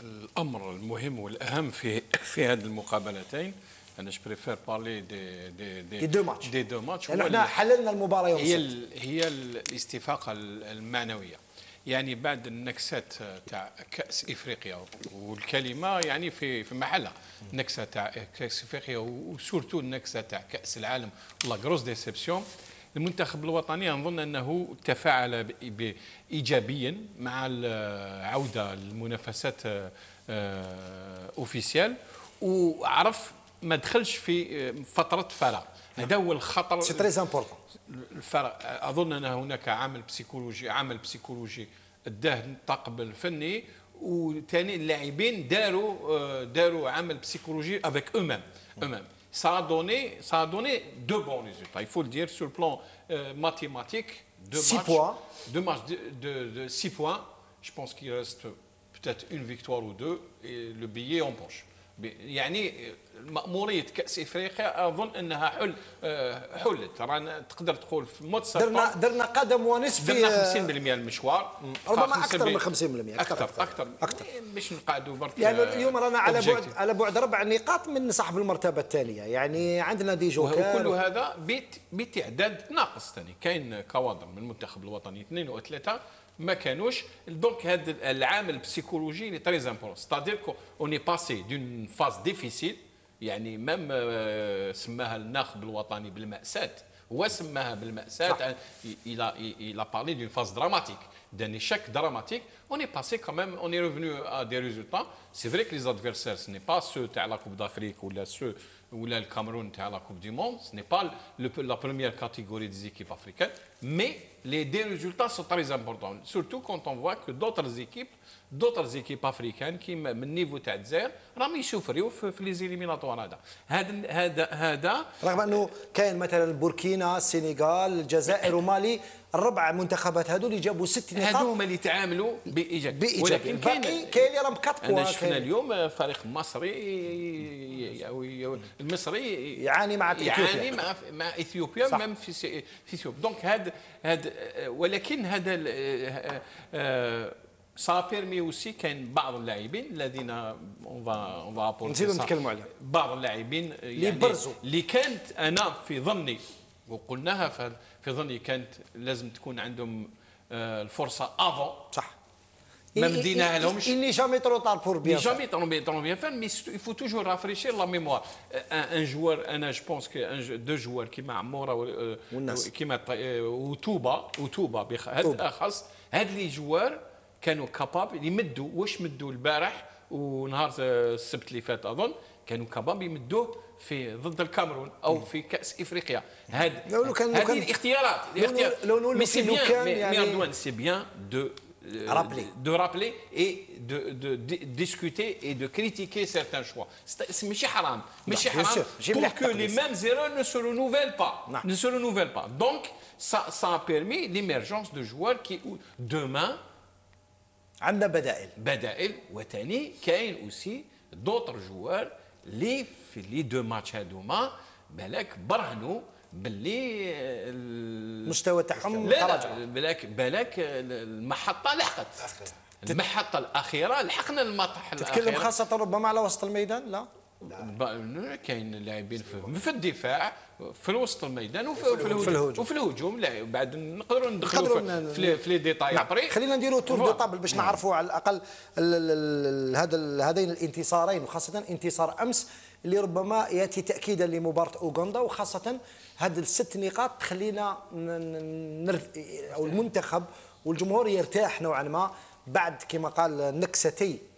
الأمر المهم والأهم في هذه المقابلتين. أنا بريفير بارلي دي دو ماتش. احنا حللنا المباراة يوم السبت. هي الاستفاقة المعنوية. يعني بعد النكسات تاع كأس إفريقيا، والكلمة يعني في محلها، النكسة تاع كأس إفريقيا وسورتو النكسة تاع كأس العالم، لا غروس ديسيبسيون. المنتخب الوطني أظن أنه تفاعل إيجابيا مع العودة للمنافسات أوفيسيال، وعرف ما دخلش في فترة فراغ. هذا هو الخطر. سي تري امبورطون الفرق. أظن أن هناك عامل بسيكولوجي أداه الطاقم الفني، وثاني اللاعبين داروا عامل بسيكولوجي افيك أومام. Ça a donné deux bons résultats. Il faut le dire sur le plan mathématique. Deux matchs de six points. Je pense qu'il reste peut-être une victoire ou deux et le billet en poche. يعني مأمورية كأس إفريقيا أظن أنها حلت. رانا تقدر تقول في ماتش درنا قدم ونصف، درنا 50% المشوار، ربما أكثر من 50%. أكثر باش نقعدوا برك. يعني اليوم رانا على بعد 4 نقاط من صاحب المرتبة الثانية. يعني عندنا دي جوكر، وكل هذا بتعداد ناقص. ثاني كاين كوادر من المنتخب الوطني 2 و3 ما كانوش. دونك هذا العامل السيكولوجي اللي تري امبورطون، ستادير كو اوني باسي دون فاز ديفيسيل. يعني مام سماها الناخب الوطني بالمأساة، هو سماها بالمأساة. الى بارلي دون فاز دراماتيك، دان ايشاك دراماتيك. اوني باسي كاميم، اوني ريفوني ا دي ريزولتا. سي فري كو لي زادفيرسير سني با سو تاع لا كوب دافريك ولا الكاميرون تاع لا كوب دي موند، سني با لا بروميير كاتيجوري دي زيكيب افريكان. مي les deux résultats sont très importants, surtout quand on voit que d'autres équipes africaines qui من النيفو تاع الجزائر راهم يسوفريو في لي زيليميناتوار. هذا رغم انه كاين مثلا بوركينا، السنغال، الجزائر ومالي، الربع منتخبات هذو اللي جابوا 6 نقاط، هذوما اللي تعاملوا بإيجابية. ولكن كاين اللي راهم كاتبوا. انا شفنا اليوم فريق المصري يعاني مع اثيوبيا، ميم في اثيوبيا. دونك هذا ولكن هذا سابيرمي اوسي. كاين بعض اللاعبين الذين اون فا ابورتي، نتكلموا عليهم. بعض اللاعبين اللي برزوا، اللي كانت انا في ظني وقلناها في ظني كانت لازم تكون عندهم الفرصه افون. صح، ما مديناها لهمش. اللي جامي ترو طار بور بيان، جامي ترو بيان فان. مي يفو توجور رافريشير لا ميموار. ان جوار، انا جو بونس كو دو جوار كيما عموره كيما وتوبه هذا اخص. هاد لي جوار كانوا كاباب يمدوا واش مدوا البارح ونهار السبت اللي فات، اظن كانوا كاباب يمدوه في ضد الكاميرون او في كاس افريقيا. هذه الاختيارات مي سي بيان، سي بيان de rappeler et de discuter et de critiquer certains choix. C'est monsieur haram. Monsieur haram pour que les mêmes erreurs ne se renouvellent pas. Donc, ça a permis l'émergence de joueurs qui, demain, عندنا بدائل. وثاني كاين aussi d'autres joueurs اللي في les deux matchs هذوما بالك برهنوا باللي المستوى تاعهم تراجع. بالك المحطه لحقت، المحطه الاخيره لحقنا المطح. تتكلم خاصه ربما على وسط الميدان. لا كاين لاعبين في الدفاع، في وسط الميدان، وفي الهجوم. لا بعد نقدروا ندخلوا في لي ديتاي. خلينا نديروا تور دو طابل باش نعرفوا على الاقل هذين الانتصارين، وخاصه انتصار امس اللي ربما ياتي تاكيدا لمباراه اوغندا. وخاصه هاد 6 نقاط تخلينا او المنتخب والجمهور يرتاح نوعا ما بعد كما قال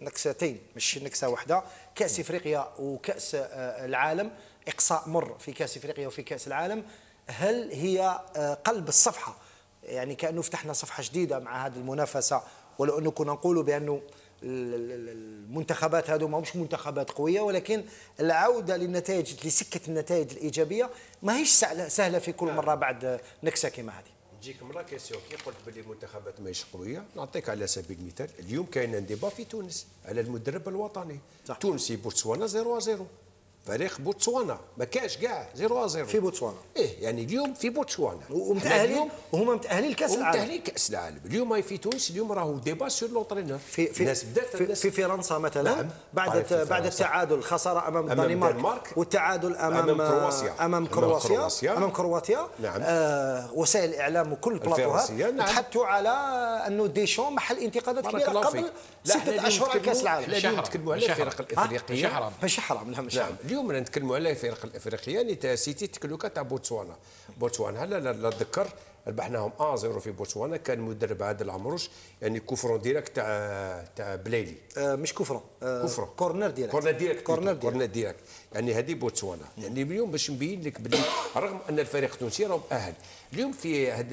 نكستين مش نكسه واحده، كاس افريقيا وكاس العالم. اقصاء مر في كاس افريقيا وفي كاس العالم. هل هي قلب الصفحه؟ يعني كانه فتحنا صفحه جديده مع هذه المنافسه، ولو انه كنا نقولوا بانه المنتخبات هذو ماهمش منتخبات قويه، ولكن العوده للنتائج، لسكه النتائج الايجابيه ماهيش سهله في كل مره بعد نكسه كما هذه. تجيك مرة كيسيون كي قلت باللي المنتخبات ماهيش قويه. نعطيك على سبيل المثال اليوم كاين ديبا في تونس على المدرب الوطني. تونسي بورتسوانا 0-0، فريق بوتسوانا ما كاش كاع 0-0 في بوتسوانا. ايه يعني اليوم في بوتسوانا ومتاهلين وهما متاهلين لكاس العالم. متاهلين كاس العالم اليوم في تونس. اليوم راهو ديبا سور لونترينور في الناس بدات في فرنسا مثلا بعد التعادل خساره امام الدنمارك والتعادل امام كرواتيا نعم. وسائل الاعلام وكل بلاطوهات تحدثوا على انه ديشون محل انتقادات كبيره قبل 6 اشهر على كاس العالم. اليوم نتكلموا على الفرق الافريقيه ماشي حرام. نعم اليوم نتكلموا على الفرق الافريقيه اللي تا سيتي تكلوكا تاع بوتسوانا. بوتسوانا لا نتذكر ربحناهم 1-0 في بوتسوانا. كان مدرب عادل عمروش يعني كوفرون ديريكت تاع بلايلي مش كوفرون كورنر ديريكت يعني هذه بوتسوانا. يعني اليوم باش نبين لك بلي رغم ان الفريق التونسي راهو مؤهل اليوم في هذا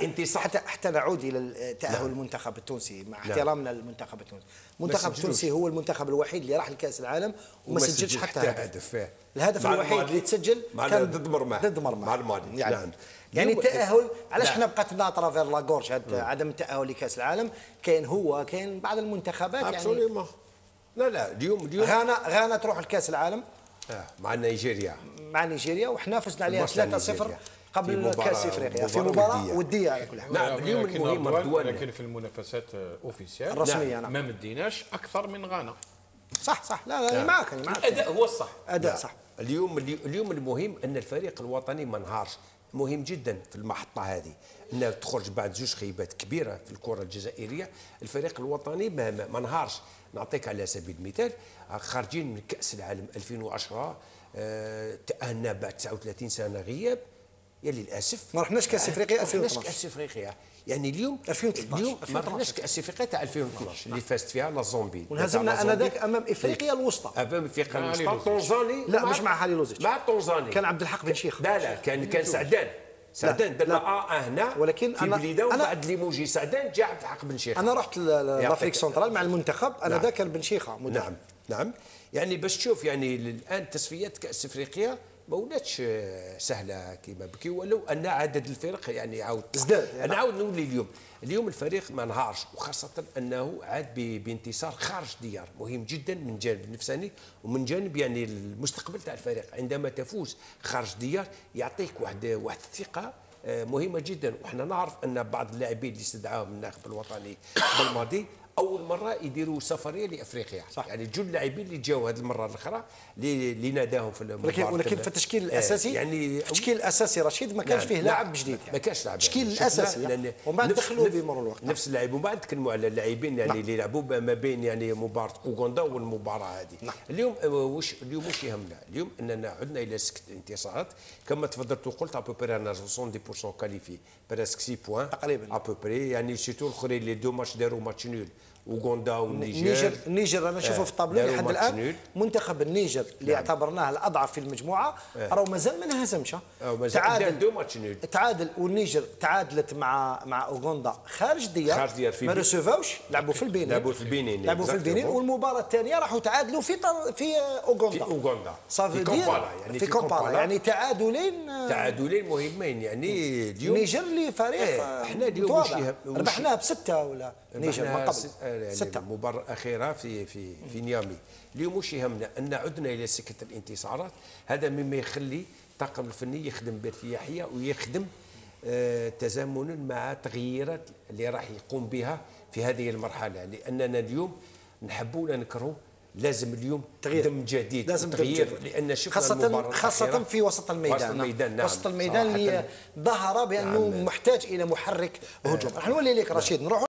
الانتصار. حتى نعود الى تاهل المنتخب التونسي مع احترامنا للمنتخب التونسي. المنتخب التونسي هو المنتخب الوحيد اللي راح لكاس العالم وما سجلش حتى هدف. الهدف الوحيد اللي تسجل كان ضد مرمى مع المالي. نعم يعني التاهل علاش حنا بقات لنا ترافير لاغورج هذا عدم التاهل لكاس العالم. كاين كاين بعض المنتخبات يعني لا اليوم غانا تروح لكاس العالم مع نيجيريا وحنا فزنا عليها 3-0 قبل كاس افريقيا في مباراه وديه على كل حال. نعم اليوم المهم لكن في المنافسات اوفيسيال الرسميه ما مديناش اكثر من غانا. صح لا معاك الاداء هو الصح. اداء صح. اليوم المهم ان الفريق الوطني ما انهارش. مهم جدا في المحطة هذه أنها تخرج بعد 2 خيبات كبيرة في الكرة الجزائرية. الفريق الوطني ما انهارش. نعطيك على سبيل المثال خارجين من كأس العالم 2010 تأهلنا بعد 39 سنة غياب. يا للأسف ما رحناش كأس إفريقيا 2012. يعني اليوم 2013 ما رحناش كأس إفريقيا تاع 2012 اللي فازت فيها لا زومبي وانهزمنا انذاك امام افريقيا الوسطى. تونزاني لا مش مع هالي لوزيتش. مع تونزاني كان عبد الحق بن شيخ. لا كان سعدان درنا هنا ولكن في بليده وبعد ليموجي سعدان جا عبد الحق بن شيخ. انا رحت لافريك سنترال مع المنتخب انا ذاك بن شيخ. نعم يعني باش تشوف يعني الان تصفيات كأس إفريقيا ما ولاتش سهله كيما بكي ولو ان عدد الفرق يعني عاود ازداد. يعني نعاود نولي اليوم الفريق ما انهارش وخاصه انه عاد بانتصار خارج ديار. مهم جدا من جانب النفساني ومن جانب يعني المستقبل تاع الفريق. عندما تفوز خارج ديار يعطيك واحد الثقه مهمه جدا. وحنا نعرف ان بعض اللاعبين اللي استدعاهم الناخب الوطني بالماضي اول مره يديروا سفريه لافريقيا. يعني جو اللاعبين اللي جاوا هذه المره الاخرى اللي ناداهم في المباراه. ولكن في التشكيل الاساسي يعني التشكيل الاساسي رشيد ما كانش فيه لاعب جديد. ما كانش لاعب التشكيل الاساسي ومن بعد دخلوا بمرور الوقت نفس اللاعب. ومن بعد نتكلموا على اللاعبين يعني اللي لعبوا ما بين يعني مباراه اوغندا والمباراه هذه. اليوم واش يهمنا اليوم اننا عدنا الى 6 انتصارات كما تفضلت وقلت. ابوبري انا 70% كاليفي برسك 6 بوان تقريبا ابوبري. يعني سيتو الاخرين لي دو ماتش داروا ماتش نول اوغندا والنيجر. النيجر انا نشوفه في الطابلو لحد الان منتخب النيجر اللي اعتبرناه الاضعف في المجموعه راهو مازال ما انهزمش. تعادل والنيجر تعادلت مع اوغندا خارج ديار ما ريسيفاوش. لعبوا في البنين والمباراه الثانيه راحوا تعادلوا في اوغندا في كومبالا. يعني تعادلين مهمين. يعني اليوم النيجر اللي فريق احنا اليوم ربحناها ب6 ولا النيجر ما قبل يعني المباراة الأخيرة في نيامي. اليوم واش يهمنا أن عدنا إلى سكة الانتصارات. هذا مما يخلي الطاقم الفني يخدم بارتياحية ويخدم تزامنا مع تغييرات اللي راح يقوم بها في هذه المرحلة. لأننا اليوم نحبوا ولا نكرهوا لازم اليوم دم جديد. لازم تغيير لان خاصه في وسط الميدان. نعم. وسط الميدان اللي ظهر بانه محتاج الى محرك هجوم. راح نولي لك رشيد نروح